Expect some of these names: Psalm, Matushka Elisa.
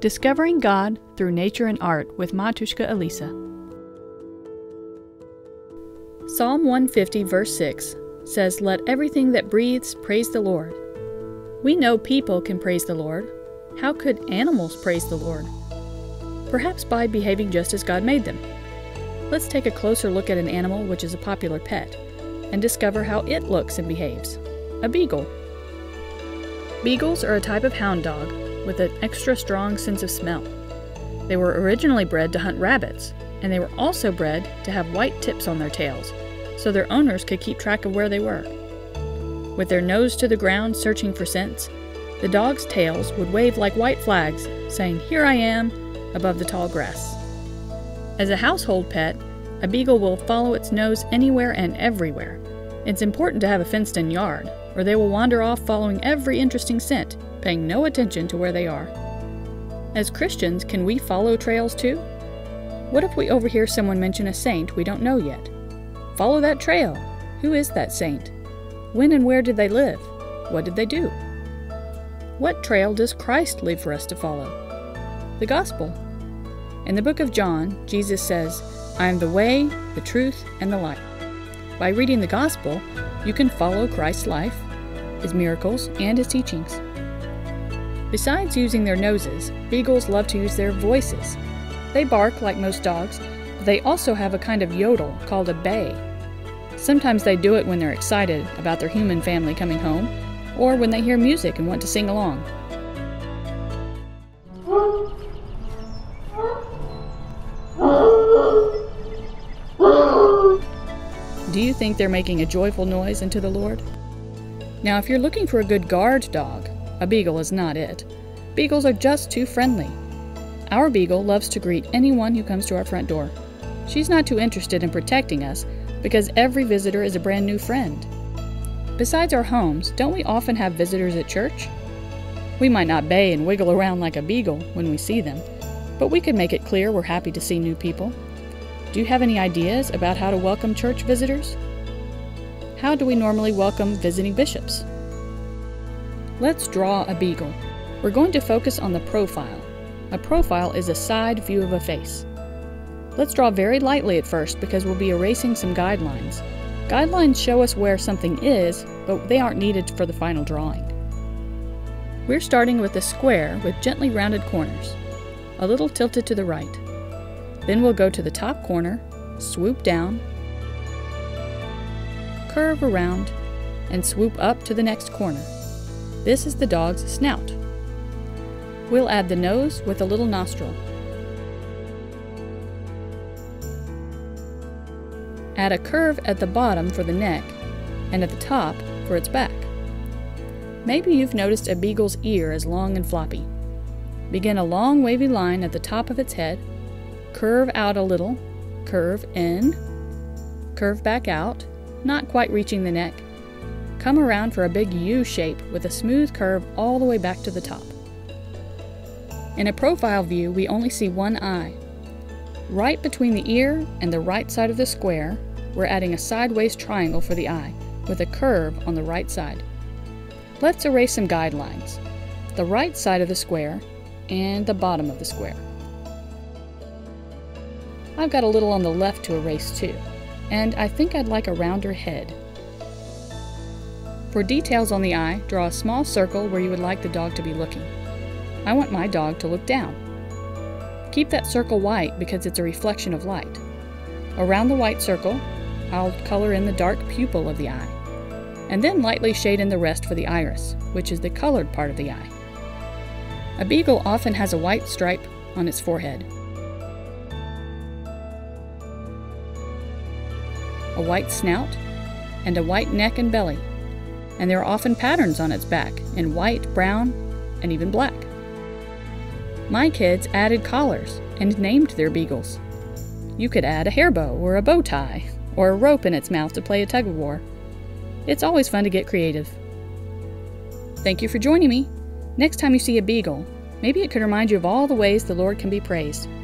Discovering God Through Nature and Art with Matushka Elisa. Psalm 150 verse 6 says, "Let everything that breathes praise the Lord." We know people can praise the Lord. How could animals praise the Lord? Perhaps by behaving just as God made them. Let's take a closer look at an animal which is a popular pet and discover how it looks and behaves. A beagle. Beagles are a type of hound dog with an extra strong sense of smell. They were originally bred to hunt rabbits, and they were also bred to have white tips on their tails, so their owners could keep track of where they were. With their nose to the ground searching for scents, the dogs' tails would wave like white flags, saying, "Here I am," above the tall grass. As a household pet, a beagle will follow its nose anywhere and everywhere. It's important to have a fenced-in yard, or they will wander off following every interesting scent, paying no attention to where they are. As Christians, can we follow trails too? What if we overhear someone mention a saint we don't know yet? Follow that trail. Who is that saint? When and where did they live? What did they do? What trail does Christ leave for us to follow? The Gospel. In the book of John, Jesus says, "I am the way, the truth, and the life." By reading the Gospel, you can follow Christ's life, his miracles, and his teachings. Besides using their noses, beagles love to use their voices. They bark like most dogs, but they also have a kind of yodel called a bay. Sometimes they do it when they're excited about their human family coming home, or when they hear music and want to sing along. Do you think they're making a joyful noise unto the Lord? Now, if you're looking for a good guard dog, a beagle is not it. Beagles are just too friendly. Our beagle loves to greet anyone who comes to our front door. She's not too interested in protecting us because every visitor is a brand new friend. Besides our homes, don't we often have visitors at church? We might not bay and wiggle around like a beagle when we see them, but we could make it clear we're happy to see new people. Do you have any ideas about how to welcome church visitors? How do we normally welcome visiting bishops? Let's draw a beagle. We're going to focus on the profile. A profile is a side view of a face. Let's draw very lightly at first because we'll be erasing some guidelines. Guidelines show us where something is, but they aren't needed for the final drawing. We're starting with a square with gently rounded corners, a little tilted to the right. Then we'll go to the top corner, swoop down, curve around, and swoop up to the next corner. This is the dog's snout. We'll add the nose with a little nostril. Add a curve at the bottom for the neck and at the top for its back. Maybe you've noticed a beagle's ear is long and floppy. Begin a long wavy line at the top of its head, curve out a little, curve in, curve back out, not quite reaching the neck. Come around for a big U shape with a smooth curve all the way back to the top. In a profile view, we only see one eye. Right between the ear and the right side of the square, we're adding a sideways triangle for the eye, with a curve on the right side. Let's erase some guidelines. The right side of the square and the bottom of the square. I've got a little on the left to erase too, and I think I'd like a rounder head. For details on the eye, draw a small circle where you would like the dog to be looking. I want my dog to look down. Keep that circle white because it's a reflection of light. Around the white circle, I'll color in the dark pupil of the eye, and then lightly shade in the rest for the iris, which is the colored part of the eye. A beagle often has a white stripe on its forehead, a white snout, and a white neck and belly. And there are often patterns on its back in white, brown, and even black. My kids added collars and named their beagles. You could add a hair bow or a bow tie or a rope in its mouth to play a tug of war. It's always fun to get creative. Thank you for joining me. Next time you see a beagle, maybe it could remind you of all the ways the Lord can be praised.